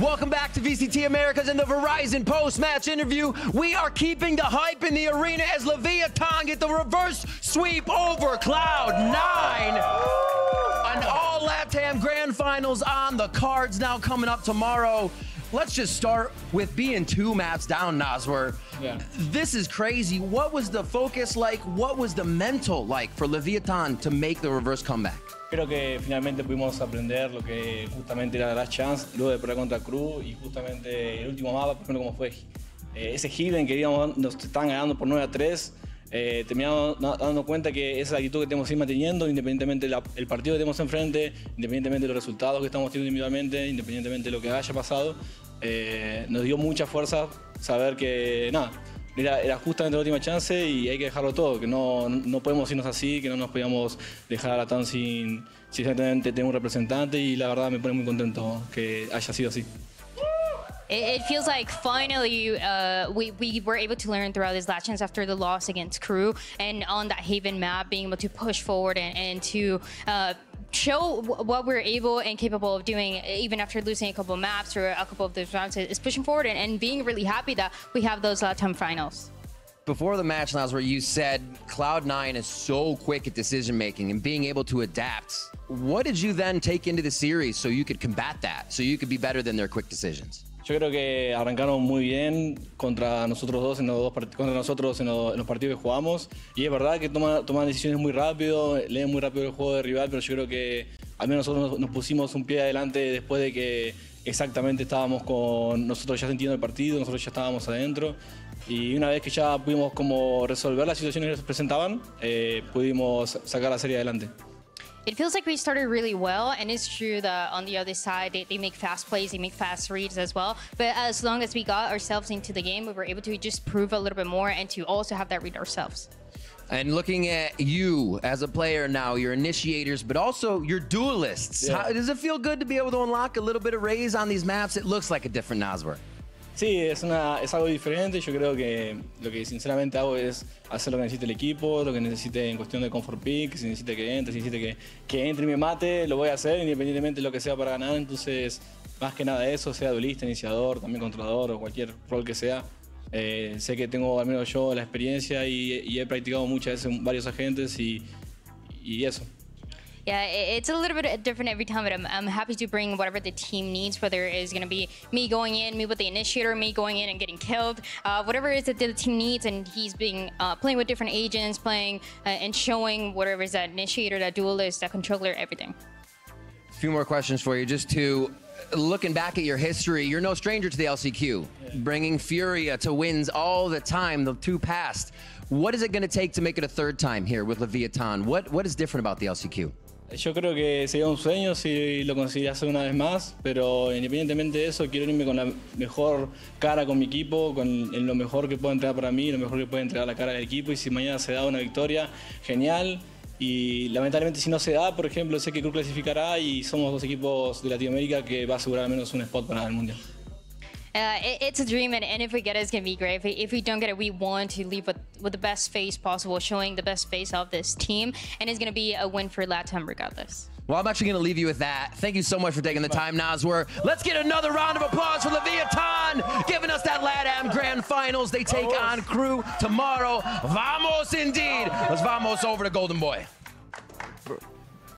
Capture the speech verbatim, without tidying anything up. Welcome back to V C T Americas and the Verizon post-match interview. We are keeping the hype in the arena as Leviatán get the reverse sweep over Cloud nine. An all LATAM grand finals on the cards now coming up tomorrow. Let's just start with being two maps down, Nazwar. Yeah. This is crazy. What was the focus like? What was the mental like for Leviatán to make the reverse comeback? Creo que finalmente pudimos aprender lo que justamente era la chance luego de pelear contra Kru y justamente el último mapa, por ejemplo, como fue eh, ese Haven que digamos, nos estaban ganando por nueve a tres, eh, terminamos dando cuenta que esa actitud que tenemos que ir manteniendo, independientemente del partido que tenemos enfrente, independientemente de los resultados que estamos teniendo individualmente, independientemente de lo que haya pasado, eh, nos dio mucha fuerza saber que nada, Era, era justamente la última chance y hay que dejarlo todo, que no, no podemos irnos así, que no nos podíamos dejar a LATAM sin, sin exactamente tener un representante y la verdad me pone muy contento que haya sido así. It feels like finally uh, we, we were able to learn throughout this last chance after the loss against Kru and on that Haven map being able to push forward and, and to uh, show what we're able and capable of doing even after losing a couple of maps or a couple of those rounds is pushing forward and, and being really happy that we have those LATAM finals. Before the match, Nazwar, you said Cloud nine is so quick at decision-making and being able to adapt. What did you then take into the series so you could combat that, so you could be better than their quick decisions? Yo creo que arrancaron muy bien contra nosotros dos en los dos contra nosotros en los, en los partidos que jugamos y es verdad que toman, toman decisiones muy rápido, leen muy rápido el juego de rival, pero yo creo que al menos nosotros nos, nos pusimos un pie adelante después de que exactamente estábamos con nosotros ya sintiendo el partido, nosotros ya estábamos adentro y una vez que ya pudimos como resolver las situaciones que se presentaban, eh, pudimos sacar la serie adelante. It feels like we started really well, and it's true that on the other side, they, they make fast plays, they make fast reads as well. But as long as we got ourselves into the game, we were able to just prove a little bit more and to also have that read ourselves. And looking at you as a player now, your initiators, but also your duelists. Yeah. How, does it feel good to be able to unlock a little bit of Raze on these maps? It looks like a different Nazwar. Sí, es, una, es algo diferente. Yo creo que lo que sinceramente hago es hacer lo que necesite el equipo, lo que necesite en cuestión de comfort pick, si necesita que entre, si necesita que, que entre y me mate, lo voy a hacer independientemente de lo que sea para ganar. Entonces, más que nada eso, sea duelista, iniciador, también controlador o cualquier rol que sea. Eh, sé que tengo, al menos yo, la experiencia y, y he practicado muchas veces varios agentes y, y eso. Yeah, it's a little bit different every time, but I'm, I'm happy to bring whatever the team needs, whether it's going to be me going in, me with the initiator, me going in and getting killed, uh, whatever it is that the team needs, and he's being uh, playing with different agents, playing uh, and showing whatever is that initiator, that duelist, that controller, everything. A few more questions for you, just to... Looking back at your history, you're no stranger to the L C Q, yeah. Bringing Furia to wins all the time, the two past. What is it going to take to make it a third time here with Leviatán? What, what is different about the L C Q? Yo creo que sería un sueño si lo conseguí hacer una vez más, pero independientemente de eso, quiero irme con la mejor cara con mi equipo, con lo mejor que puedo entregar para mí, lo mejor que puede entregar la cara del equipo, y si mañana se da una victoria, genial. Y lamentablemente si no se da, por ejemplo, sé que Kru clasificará y somos dos equipos de Latinoamérica que va a asegurar al menos un spot para el Mundial. Uh, it, it's a dream, and, and if we get it, it's going to be great. If we, if we don't get it, we want to leave with, with the best face possible, showing the best face of this team, and it's going to be a win for LATAM regardless. Well, I'm actually going to leave you with that. Thank you so much for taking the time, Nazwar. Let's get another round of applause for Leviatán, giving us that LATAM Grand Finals. They take on Kru tomorrow. Vamos indeed. Let's vamos over to Golden Boy.